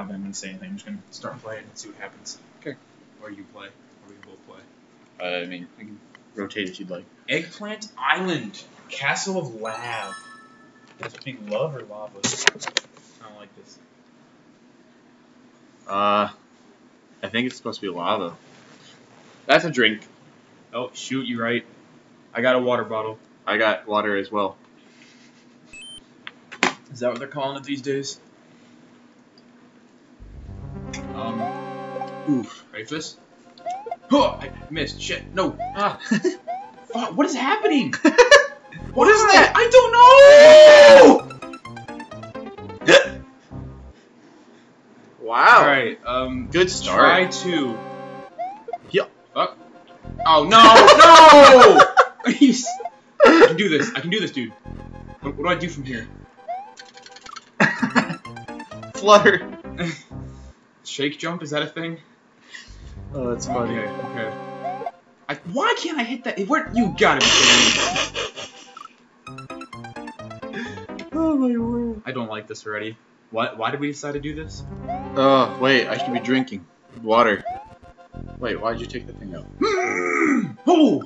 I don't think I'm going to say anything. I'm just going to start playing and see what happens. Okay. Or you play. Or we can both play. I mean, we can rotate if you'd like. Eggplant Island. Castle of Lav. That's being love or lava? I don't like this. I think it's supposed to be lava. That's a drink. Oh, shoot, you're right. I got a water bottle. I got water as well. Is that what they're calling it these days? Oof. Ready for this? Oh, I missed. Shit. No. Ah. Oh, what is happening? What is that? I don't know! Wow. Alright, good start. Try to... Yeah. Oh. Oh, no! No! I can do this. I can do this, dude. What do I do from here? Flutter. Shake jump? Is that a thing? Oh, that's funny. Okay, okay. Why can't I hit that? What? You gotta be kidding me. Oh my word. I don't like this already. What? Why did we decide to do this? Oh, wait, I should be drinking water. Wait, why did you take the thing out? Oh!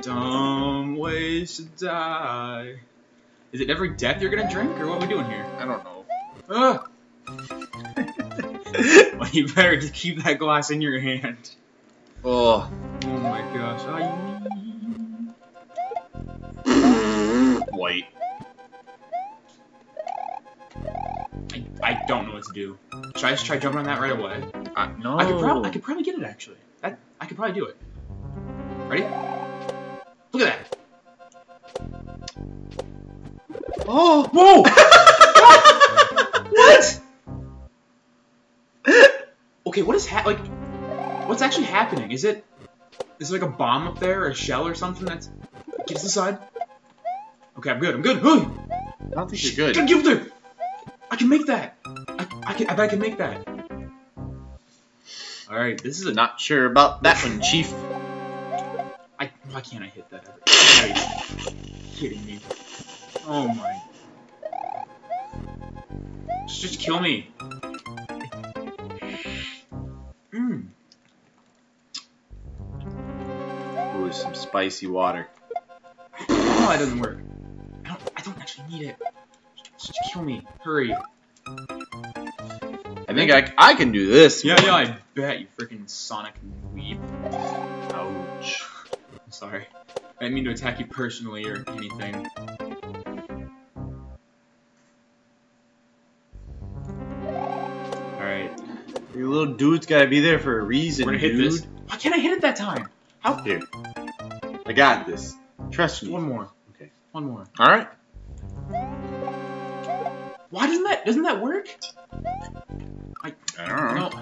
Dumb ways to die. Is it every death you're gonna drink, or what are we doing here? I don't know. Well, you better just keep that glass in your hand. Oh. Oh my gosh. White. I don't know what to do. Should I just try jumping on that right away? No. I could probably get it actually. I could probably do it. Ready? Look at that. Oh! Whoa! What? Okay, what is what's actually happening? Is it like a bomb up there, or a shell or something that's get to the side? Okay, I'm good. I'm good. I don't think you're good. Get up there! I can make that. I bet I can make that. All right, this is a not sure about that one, Chief. Why can't I hit that? Are you kidding me? Oh my! Just kill me. Ooh, some spicy water. Oh, that doesn't work. I don't actually need it. Just kill me. Hurry. I think I can do this. Yeah, yeah, I bet, you freaking Sonic weeb. Ouch. I'm sorry. I didn't mean to attack you personally or anything. Alright. Your little dude's gotta be there for a reason, dude. We're gonna hit this. Why can't I hit it that time? How? Here. I got this. Trust me. One more. Okay. One more. Alright. Why doesn't that work? I don't know. No.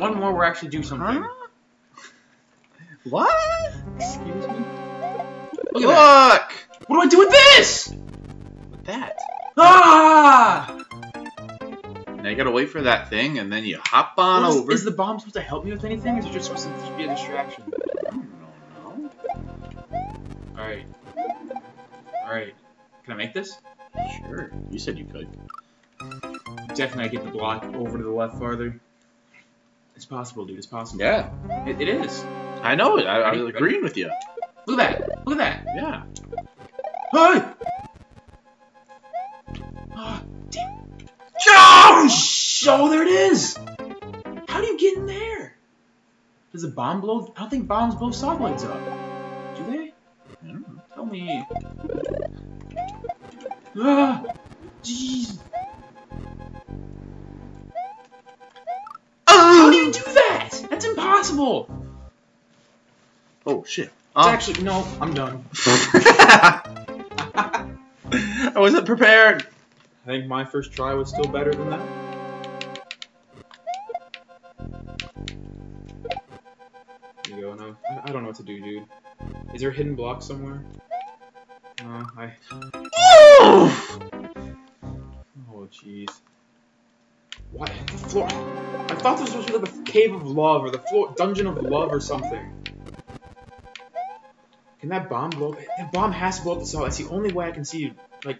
One more, we'll actually do something. Huh? What? Excuse me. Look at that. What do I do with this? With that? Ah! Now you gotta wait for that thing, and then you hop on over. Is the bomb supposed to help me with anything, or is it just supposed to be a distraction? I don't know. Alright. Alright. Can I make this? Sure. You said you could. Definitely, I get the block over to the left farther. It's possible, dude. It's possible. Yeah. It is. I know it. I was agreeing with you. Look at that. Look at that. Yeah. Hey! Oh, damn. Oh, there it is! How do you get in there? Does a bomb blow? I don't think bombs blow satellites up. Do they? I don't know. Tell me. Ah! Jeez! How do you do that? That's impossible! Oh, shit. It's actually... No, I'm done. I wasn't prepared! I think my first try was still better than that. There you go, no. I don't know what to do, dude. Is there a hidden block somewhere? No, Oh, jeez. What? The floor? I thought this was like a cave of love or the floor dungeon of love or something. Can that bomb blow up? That bomb has to blow up the cell. That's the only way I can see you. Like...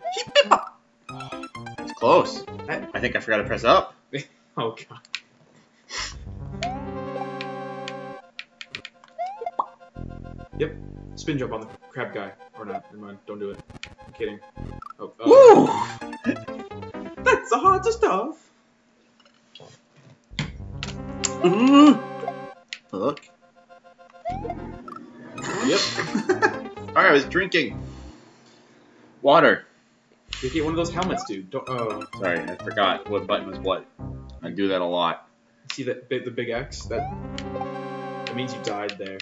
It's close. That, I think I forgot to press up. Oh, God. Yep. Spin jump on the crab guy. Or not. Never mind. Don't do it. I'm kidding. Oh, oh. Woo! That's the hardest stuff. Look. Yep. Alright, I was drinking water. You get one of those helmets, dude. Don't, oh. Sorry, I forgot what button was what. I do that a lot. See that the big X? That means you died there.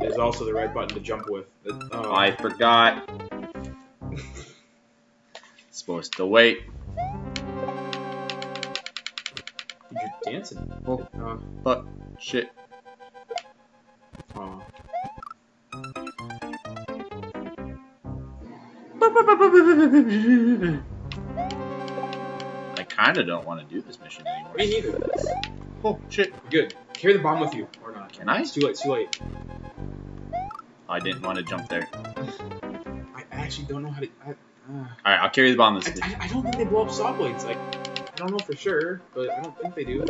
There's also the right button to jump with. Oh. I forgot. Supposed to wait. You're dancing. Oh, fuck. Shit. Oh. I kind of don't want to do this mission anymore. Me neither. Oh, shit. Good. Carry the bomb with you. Or not. Can I? It's too late. It's too late. I didn't want to jump there. I actually don't know how to... Alright, I'll carry the bomb this mission. I don't think they blow up saw blades. Like, I don't know for sure, but I don't think they do.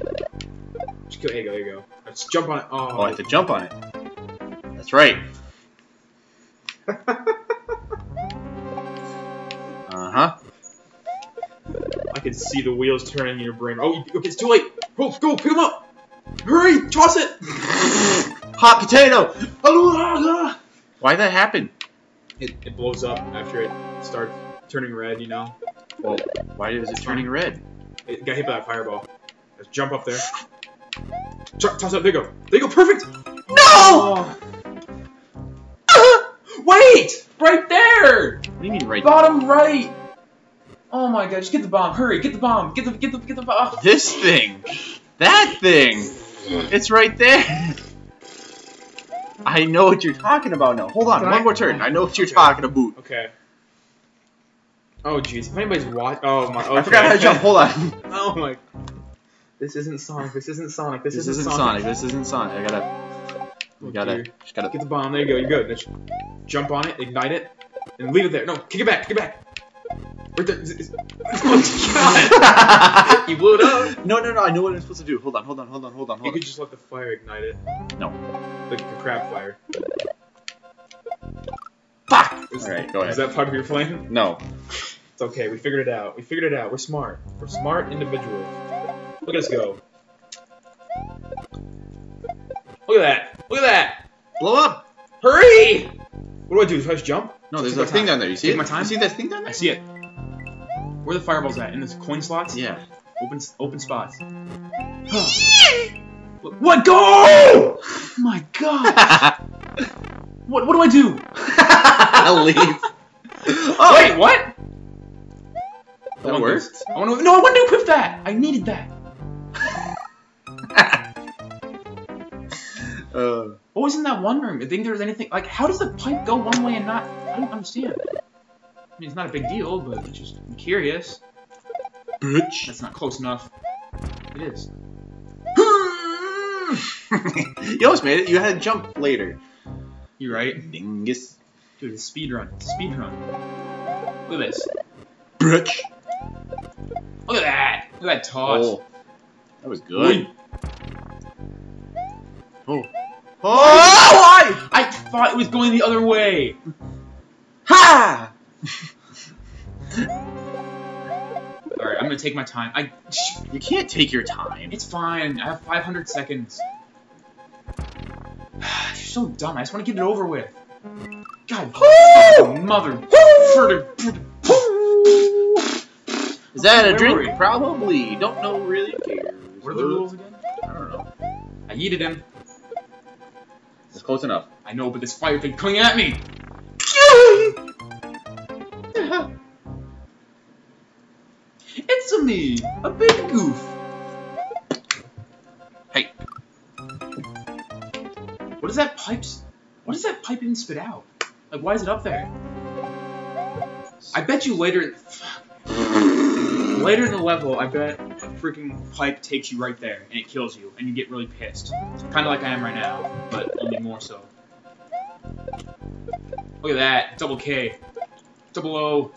Just kill Ego. There you go. Let's jump on it. Oh, I have to jump on it. That's right. Uh-huh. I can see the wheels turning in your brain. Oh, okay, it's too late. Go, go, pick him up. Hurry, toss it. Hot potato. Why'd that happen? It blows up after it starts turning red, you know? Well, why is it turning red? It got hit by that fireball. Let's jump up there. Toss up. There you go. There you go. Perfect. No! Oh. Wait! Right there! What do you mean right bottom right! Oh my god, just get the bomb. Hurry, get the bomb. Get the bomb. This thing! That thing! It's right there! I know what you're talking about now. Hold on, one more turn. I know what you're talking about. Okay. Oh jeez, if anybody's watching... Oh my... Okay. I forgot how to jump, hold on. Oh my... This isn't Sonic, this isn't Sonic, this isn't Sonic. I gotta... Just gotta... Get the bomb, there you go, you're good. Just jump on it, ignite it, and leave it there. No, kick it back, kick it back! Right there. Oh my god! You blew it up! No, I know what I'm supposed to do. Hold on. You could just let the fire ignite it. No. Like the crab fire. Fuck! Alright, go ahead. Is that part of your plan? No. It's okay, we figured it out. We're smart. We're smart individuals. Look at us go. Look at that! Look at that! Blow up! Hurry! What do I do? Do I just jump? No, there's a thing down there. You see it? You see that thing down there? I see it. Where are the fireballs at? In this coin slots? Yeah. Open spots. What? Go! Oh my god! What do I do? I'll leave. Oh, wait, what? That worked? No, I wanted to equip that! I needed that. What was in that one room? I think there was anything like how does the pipe go one way and not I don't understand. I mean it's not a big deal, but it's just I'm curious. Bitch. That's not close enough. It is. You almost made it, you had to jump later. You right? Dingus. Dude, it's speedrun. Look at this. Bitch. Look at that! Look at that toss. Oh, that was good. Wait. Oh. Oh! I thought it was going the other way. Ha! Alright, I'm gonna take my time. You can't take your time. It's fine. I have 500 seconds. You're so dumb. I just want to get it over with. God, mother. Is that a drink? Probably. Don't know really. What are the rules again? I don't know. I yeeted him. It's close enough. I know, but this fire thing coming at me! It's-a me! A big goof! Hey. What does that pipe even spit out? Like, why is it up there? I bet you later in the level, I bet a freaking pipe takes you right there, and it kills you, and you get really pissed. Kind of like I am right now, but only more so. Look at that. Double K. Double O.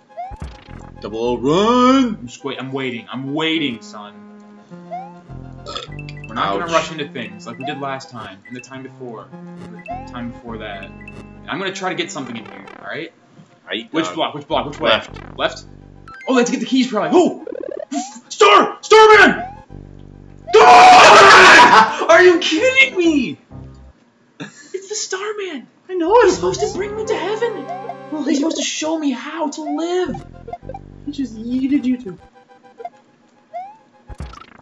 Double O, run! I'm waiting. I'm waiting, son. We're not gonna rush into things like we did last time, and the time before. The time before that. And I'm gonna try to get something in here, alright? Which block? Which block? Which way? Left. Left? Oh, let's get the keys probably. Oh! Starman! Are you kidding me? It's the Starman! I know he's supposed to bring me to heaven! Well, he's supposed to show me how to live! He just yeeted you to.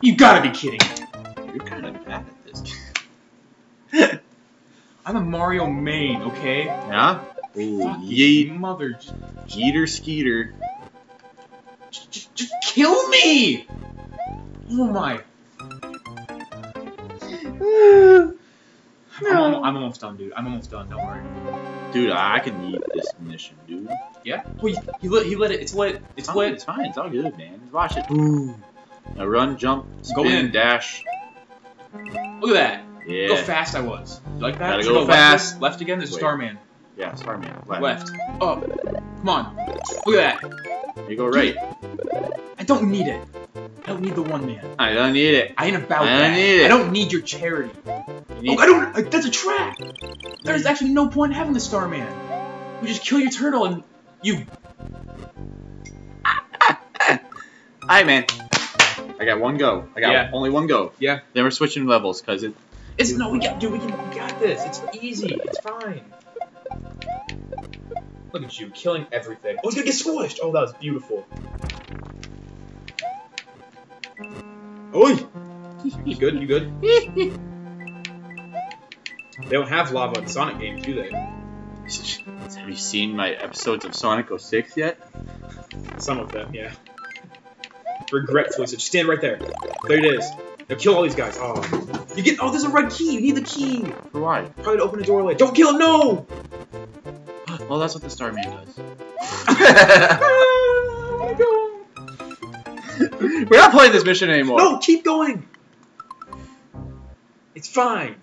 You gotta be kidding me! You're kinda bad at this game. I'm a Mario main, okay? Yeah? Ooh, yeet. Mother. Jeeter Skeeter. Just kill me! Oh my. I'm almost done, dude. I'm almost done, don't worry. Dude, I can eat this mission, dude. Yeah? Well, he lit it. It's lit. It's lit. It's fine. It's all good, man. Just watch it. Ooh. Now run, jump, spin, dash. Look at that. Yeah. Look how fast I was. You like that? Gotta go fast. Left again? There's a Starman. Yeah, Starman. Left. Up. Come on. Look at that. You go right. I don't need it. I don't need the one man. I don't need it. I ain't about that. I don't need it. I don't need your charity. Oh, I don't. That's a trap. There's actually no point in having the Starman. You just kill your turtle and you. Hi, man. I got one go. I got only one go. Yeah. Then we're switching levels because it. It's no. We got. Dude, we got this. It's easy. It's fine. Look at you killing everything. Oh, he's gonna get squished. Oh, that was beautiful. Oi! You good? You good? They don't have lava in Sonic games, do they? Have you seen my episodes of Sonic 06 yet? Some of them, yeah. Regretfully, so just stand right there. There it is. Now kill all these guys. Oh, you get. Oh, there's a red key. You need the key. For why? Probably to open a doorway. Don't kill him. No. Well, that's what the Starman does. Oh my god. We're not playing this mission anymore. No, keep going. It's fine.